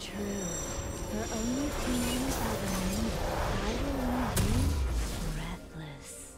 true. For only tears are the many, I will only be breathless.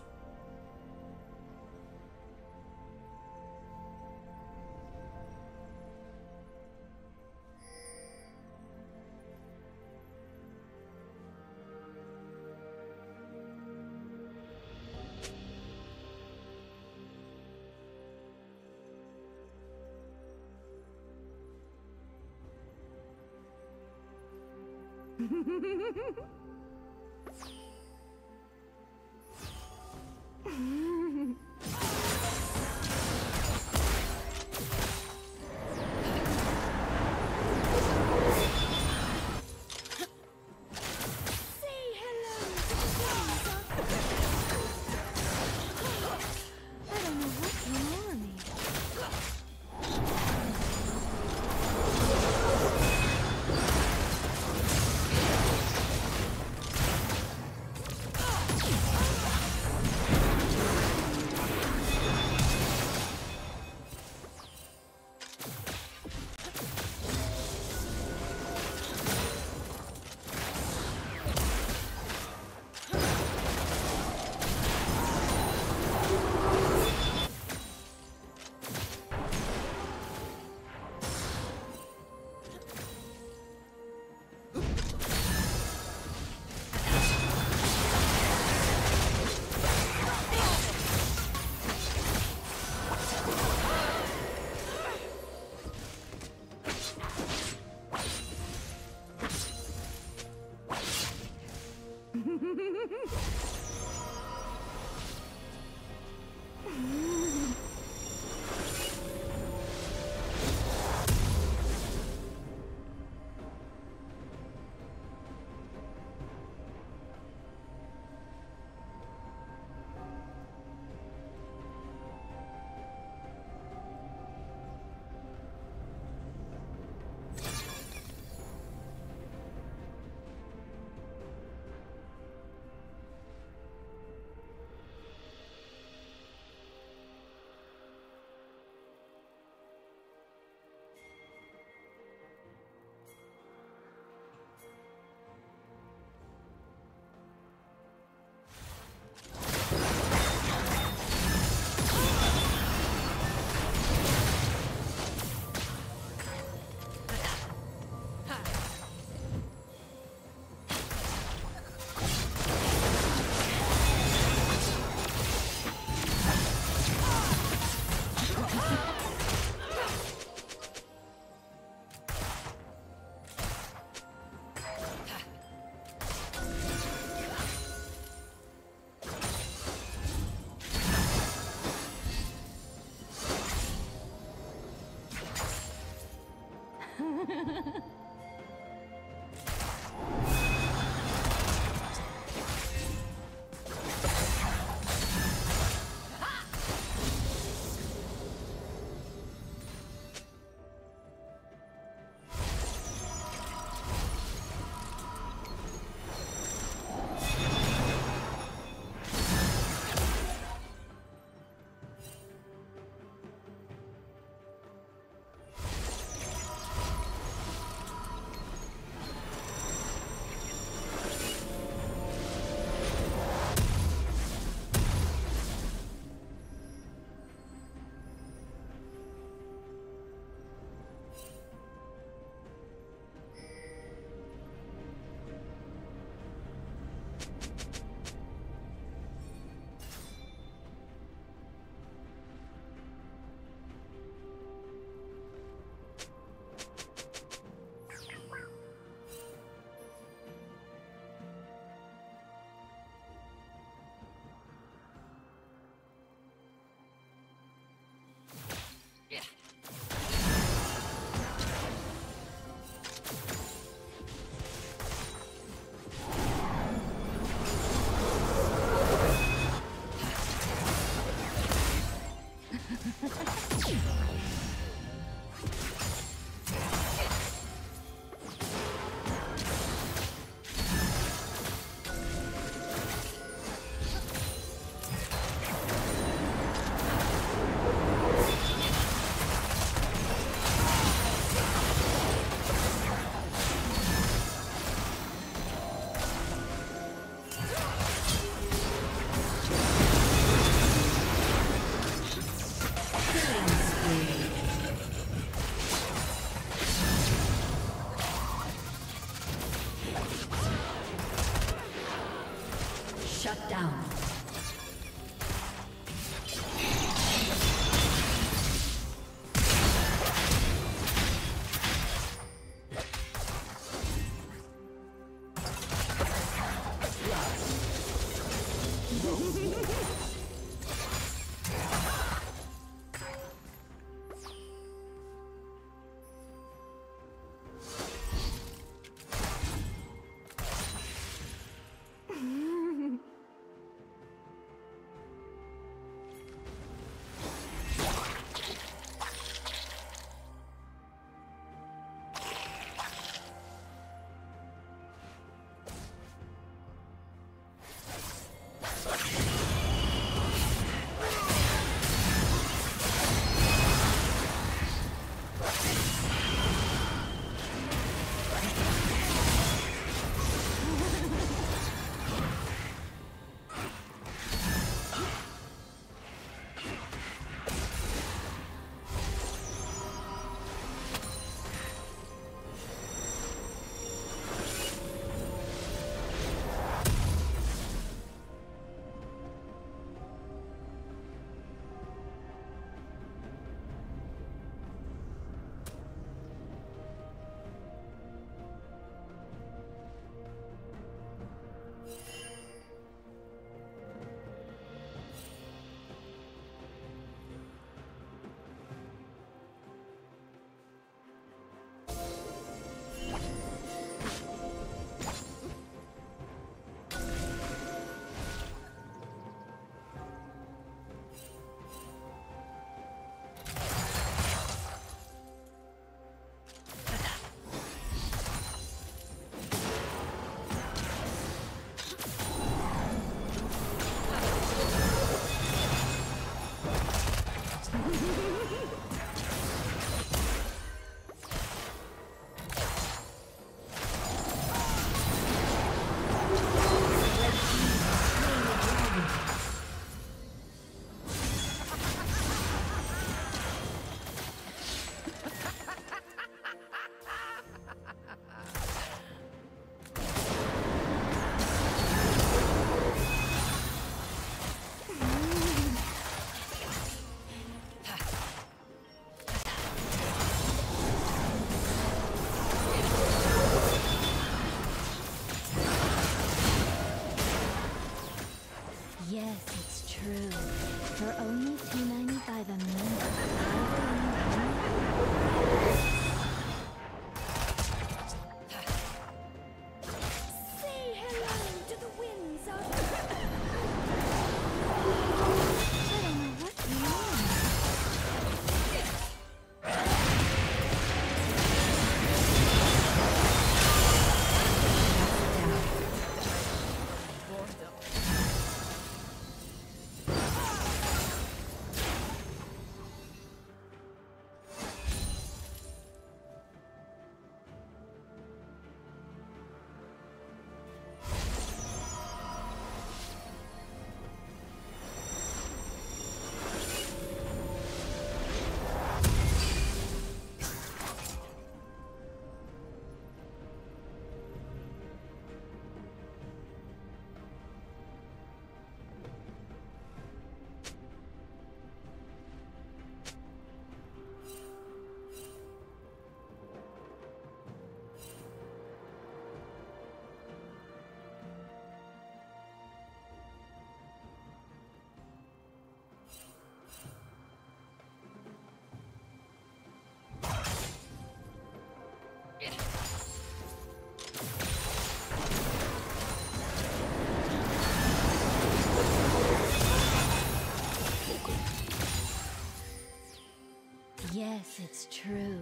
Yes, it's true.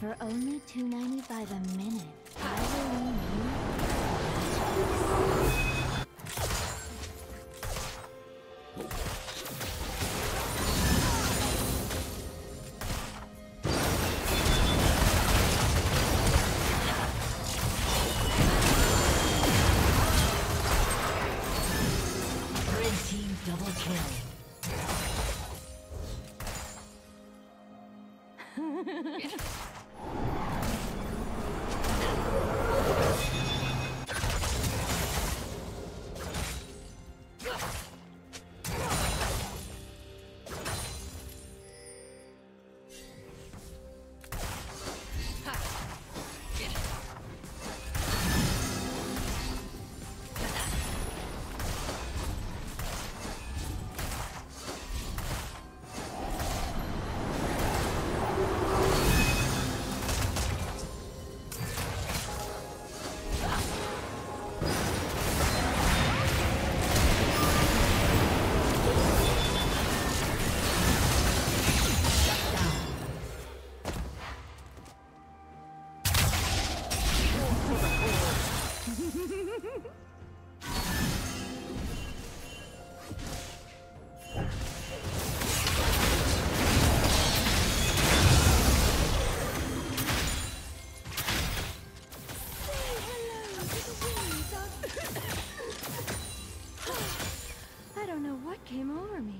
For only $2.90 by the minute, I will leave you. What came over me?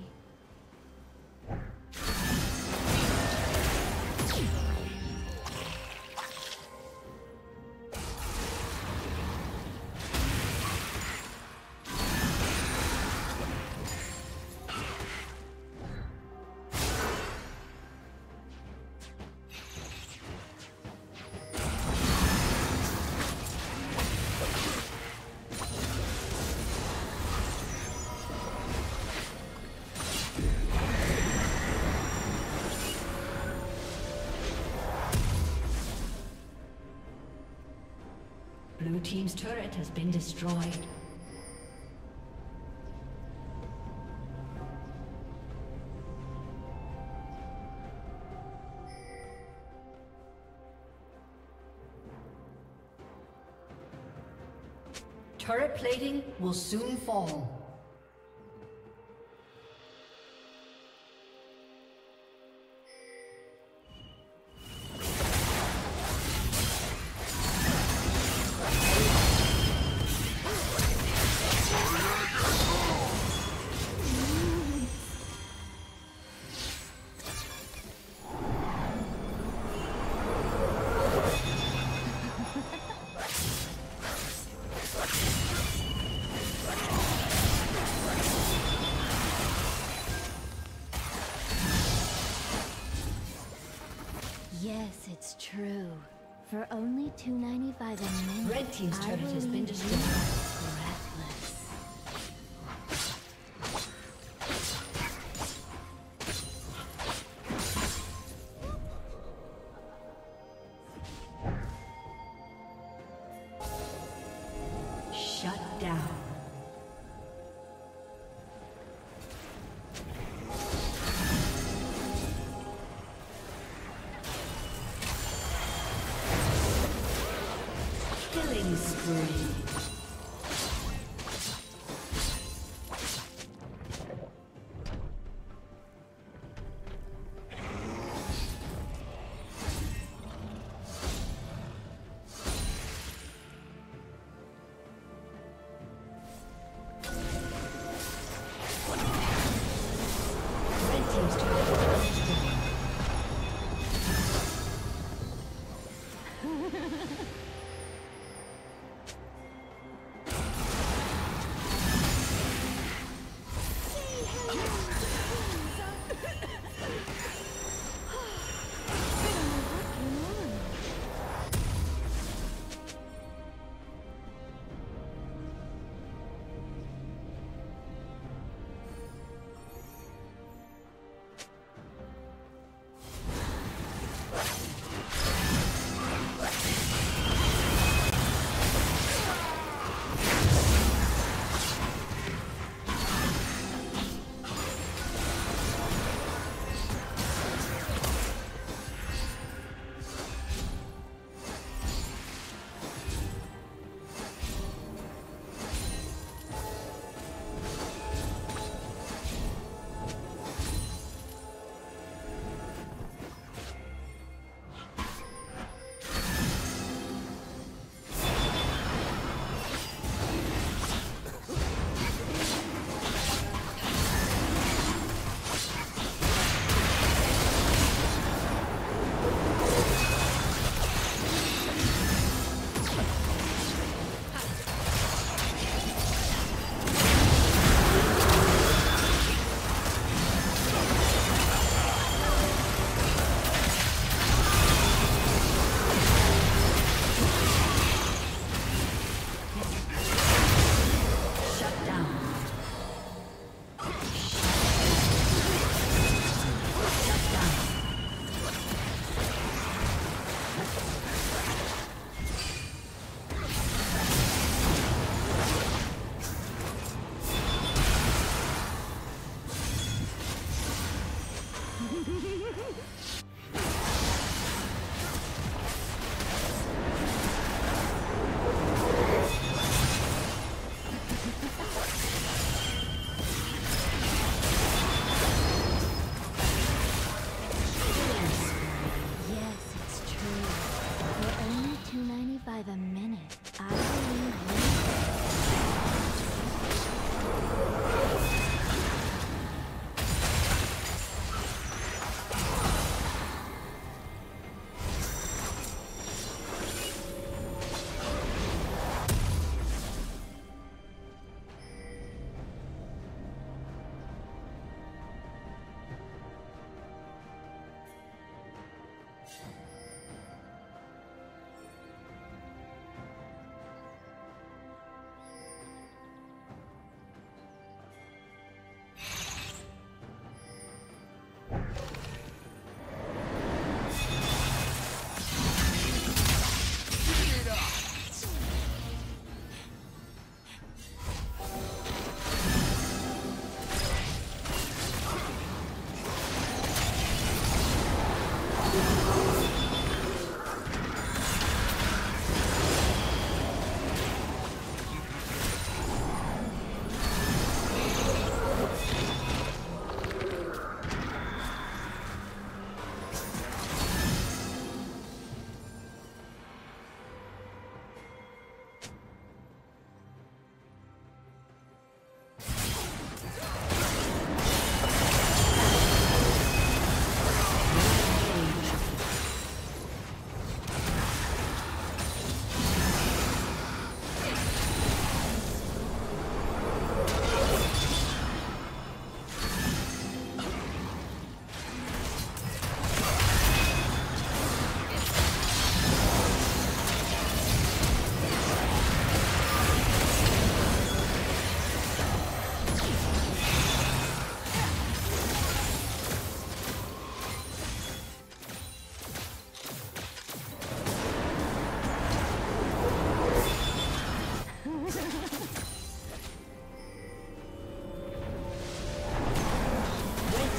Blue team's turret has been destroyed. Turret plating will soon fall. Yes, it's true. For only $2.95 a minute. Red team's turret has been destroyed.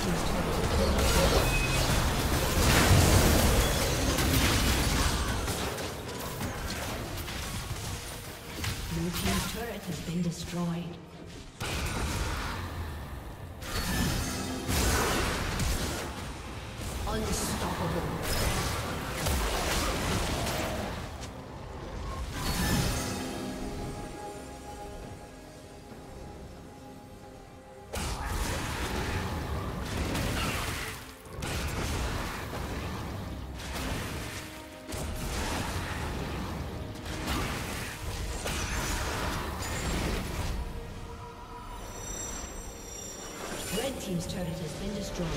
Team's turret has been destroyed. Unstoppable. Team's turret has been destroyed.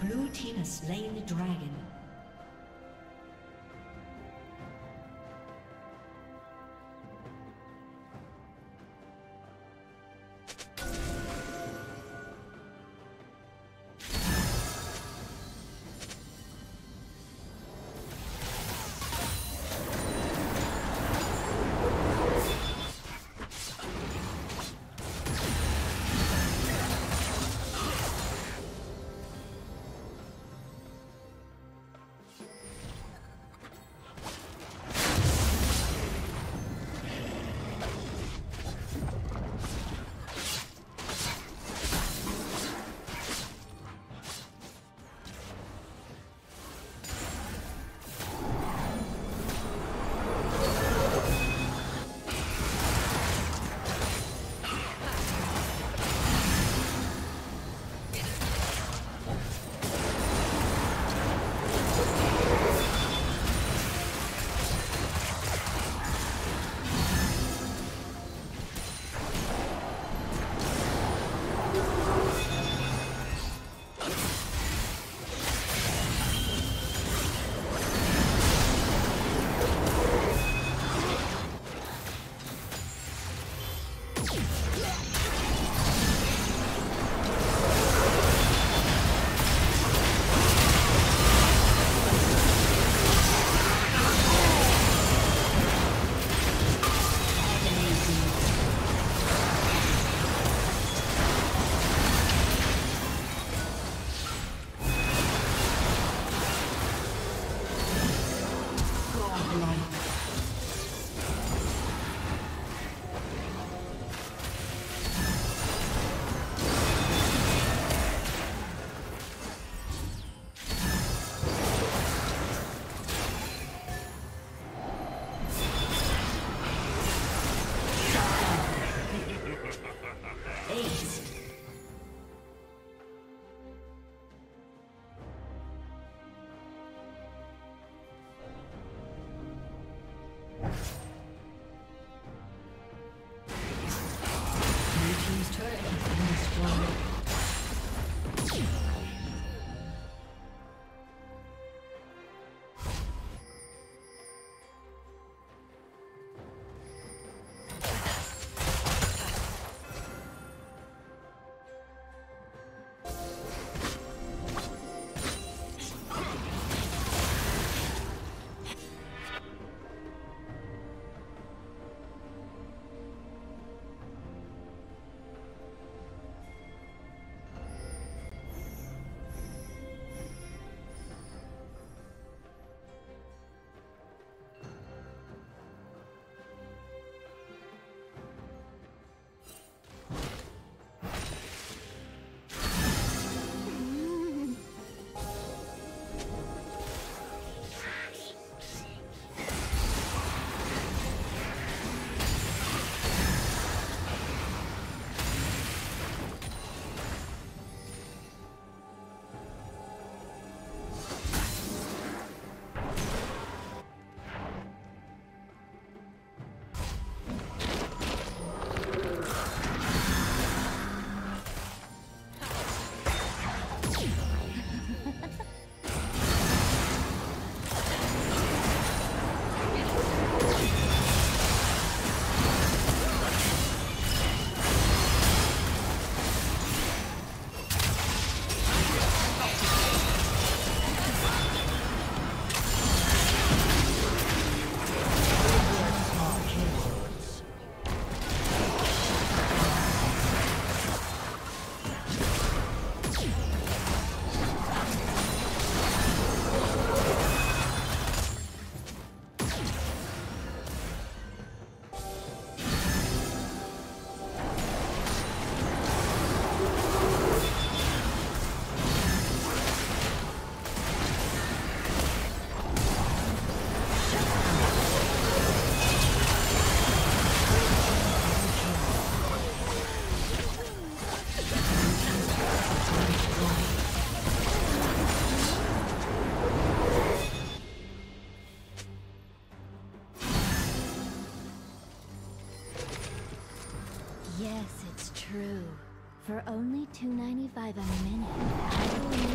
Blue team has slain the dragon. For only $2.95 a minute, I will need you.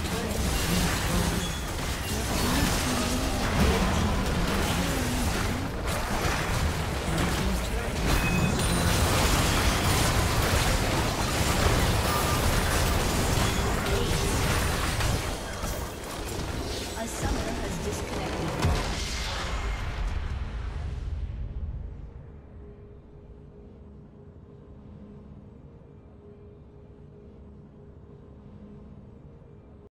Turret